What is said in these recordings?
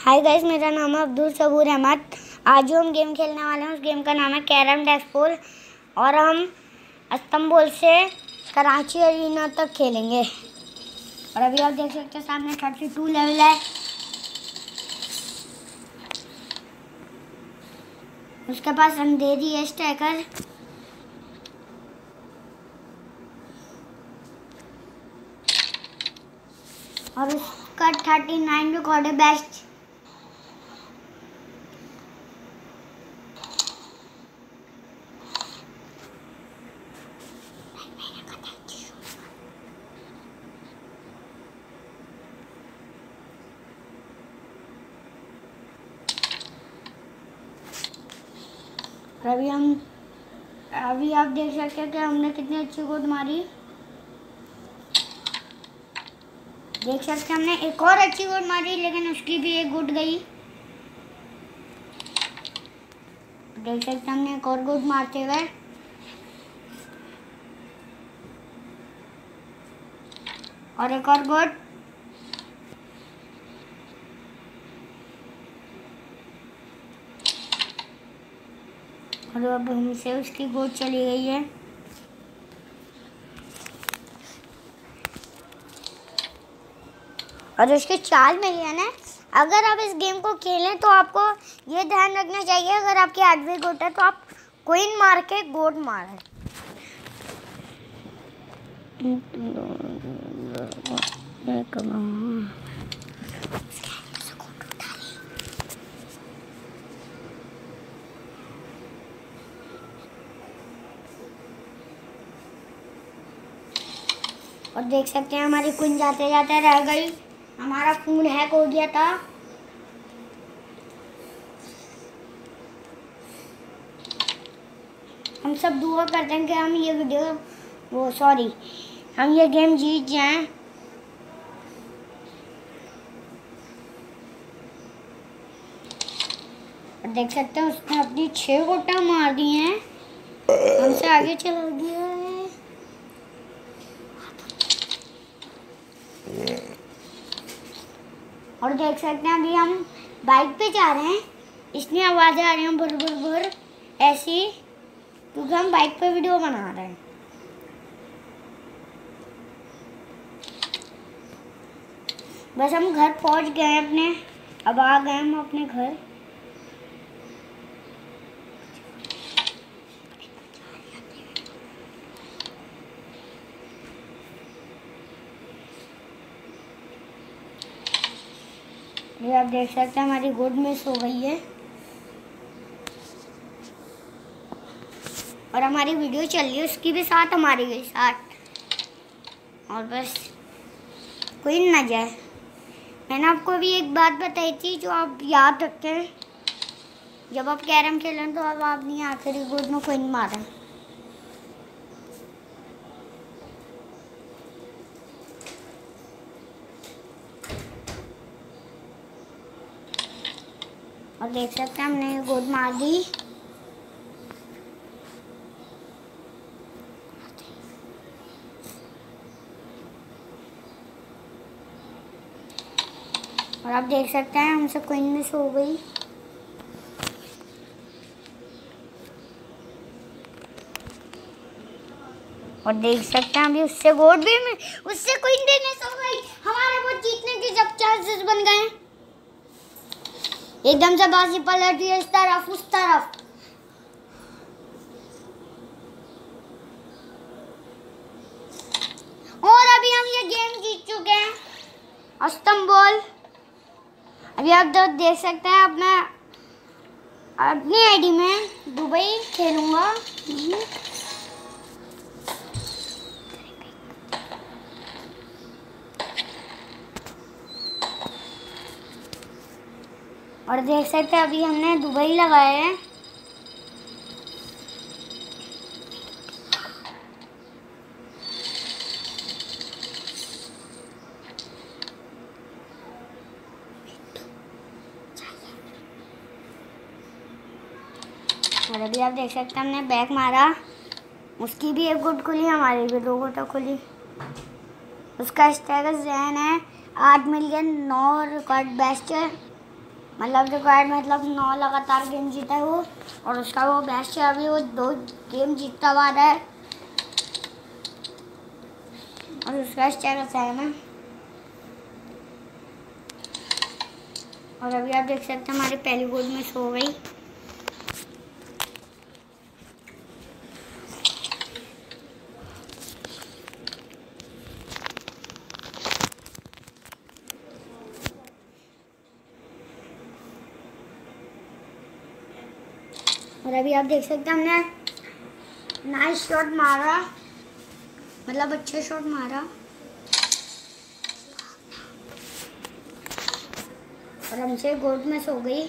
Hi guys, मेरा नाम है अब्दुलसबूर अहमद। आज जो हम गेम खेलने वाले हैं उस गेम का नाम है कैरम डिस्क पूल और हम इस्तांबुल से कराची अरीना तक खेलेंगे। और अभी आप देख सकते हैं सामने 32 लेवल है। उसके पास अंधेरी एस टैक्कर, और उसका 39 रिकॉर्ड है बेस्ट। अभी आप देख सकते हैं कि हमने कितनी अच्छी गोद मारी। देख सकते हमने एक और अच्छी गोद मारी, लेकिन उसकी भी एक गोद गई। देख सकते हमने एक और गोद मारते हुए। और एक और गोद। और अब हमसे उसकी गोद चली गई है। और उसके 4 मिलियन है। अगर आप इस गेम को खेलें तो आपको ये ध्यान रखना चाहिए, अगर आपकी 8वीं गोट है तो आप क्वीन मार के गोट मारें। और देख सकते हैं हमारी क्वीन जाते जाते रह गई। हमारा फोन हैक हो गया था। हम सब दुआ करते हैं कि हम ये गेम जीत जाएं। और देख सकते हैं उसने अपनी 6 गोटियां मार दी हैं, हमसे आगे चला गया है। और देख सकते हैं अभी हम बाइक पे जा रहे हैं, इसलिए आवाज़ें आ रही हैं भुर भुर भुर ऐसी, क्योंकि हम बाइक पे वीडियो बना रहे हैं। बस हम घर पहुंच गए हैं अपने। अब आ गए हम अपने घर। ये आप देख सकते हैं हमारी गोद में सो गई है। और हमारी वीडियो चल रही है, उसकी भी साथ हमारी गई साथ। और बस कोई ना जाए। मैंने आपको भी एक बात बताई थी जो आप याद रखें, जब आप कैरम खेलें तो अब आप नहीं आखिरी गोद में कोई नहीं मारें। और देख सकते हैं हमने गोद मार दी। और आप देख सकते हैं हमसे क्वीन में सो गई। और देख सकते हैं अभी उससे गोद भी में उससे क्वीन भी में सो गई। हमारे वो जीतने के जब चांसेस बन गए, एकदम से बाजी पलट गई इस तरफ उस तरफ। और अभी हम ये गेम जीत चुके हैं इस्तांबुल। अभी आप देख सकते हैं अब मैं अपनी आईडी में दुबई खेलूंगा। और देख सकते हैं अभी हमने दुबई लगाया है। और अभी आप देख सकते हैं हमने बैक मारा, उसकी भी एक गुट खुली, हमारी भी 2 गुट खुली। उसका स्टेटस जैन है 8 मिलियन 9 रिकॉर्ड बेस्ट है। मतलब रिक्वायर्ड मतलब 9 लगातार गेम जीता है वो, और उसका वो बेस्ट है, अभी वो 2 गेम जीतता हुआ है और उसका स्टेटस है ना। और अभी आप देख सकते हैं हमारी पहली गोल मिस हो गई। और अभी आप देख सकते हैं हमने नाइस शॉट मारा, मतलब अच्छे शॉट मारा। और हमसे गोल मिस हो गई।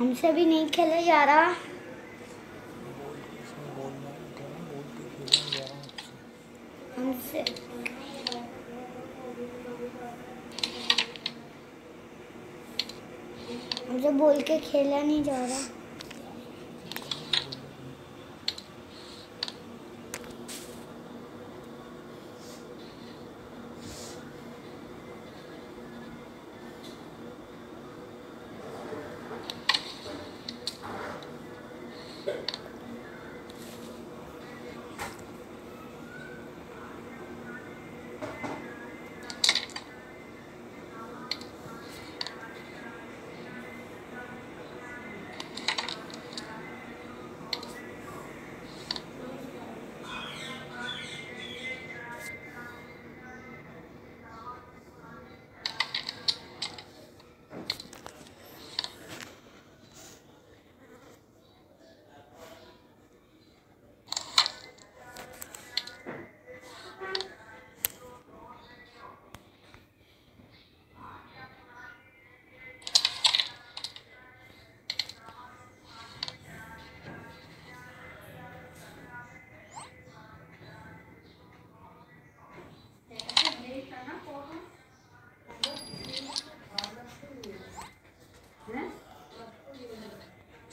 हमसे भी नहीं खेला जा रहा। हमसे हमसे बोल के खेला नहीं जा रहा।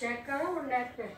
चेक करो और नेट पे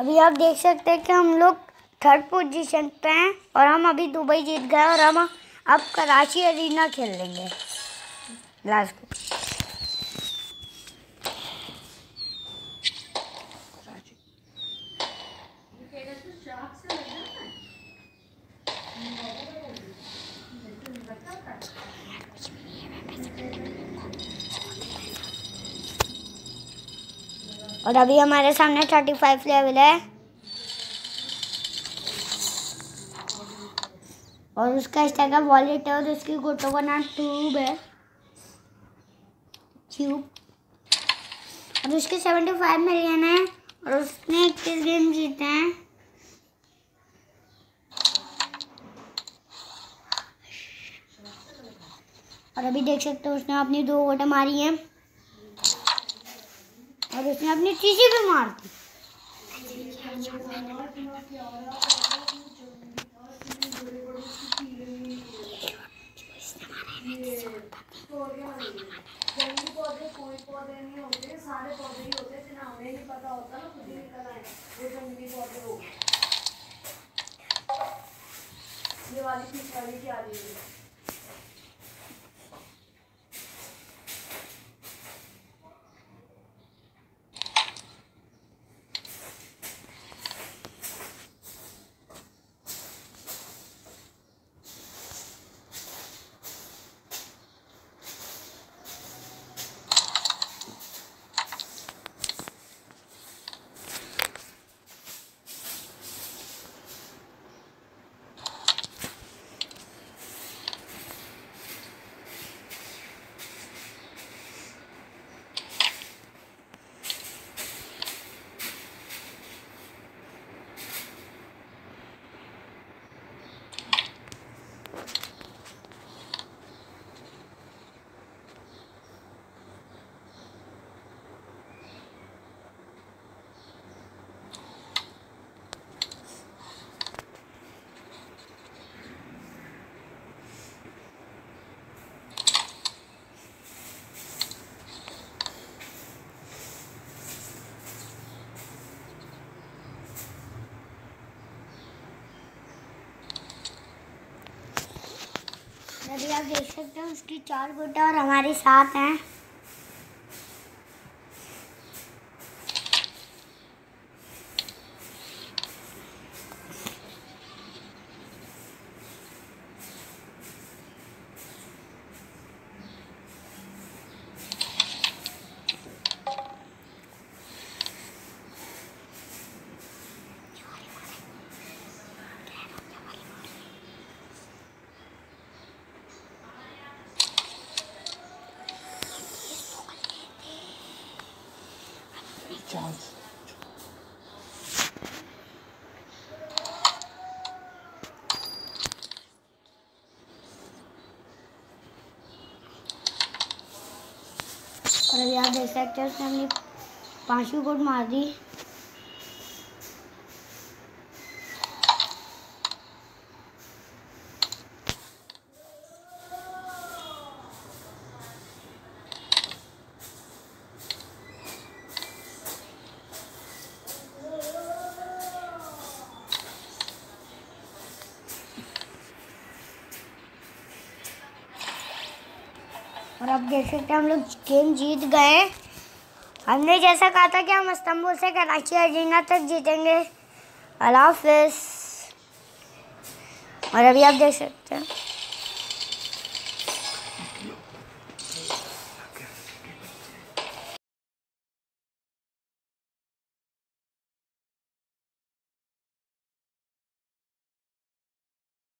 अभी आप देख सकते हैं कि हम लोग 3rd पोजीशन पे हैं और हम अभी दुबई जीत गए और हम अब कराची अरीना खेल लेंगे लास्ट में। और अभी हमारे सामने 35 लेवल है और उसका इंस्टाग्राम वॉलेट है और उसकी गोटों का नाम ट्यूब है, ट्यूब। और उसके 75 मिलियन है और उसने 21 गेम जीते हैं। और अभी देख सकते हो उसने अपनी 2 गोटें मारी हैं और उसने अपनी चीज़ें भी मार दी। ये वाली चीज वाली क्या आ रही है अभी आप देख सकते हो उसकी चार गुट्टे और हमारे साथ हैं। अभी आप देख सकते हो उसने हमने 5वीं गोट मार दी। और अब देख सकते हैं हम लोग गेम जीत गए। हमने जैसा कहा था कि हम इस्तांबुल से कराची अरीना तक जीतेंगे। अल्लाह हाफिज़। और अभी आप देख सकते हैं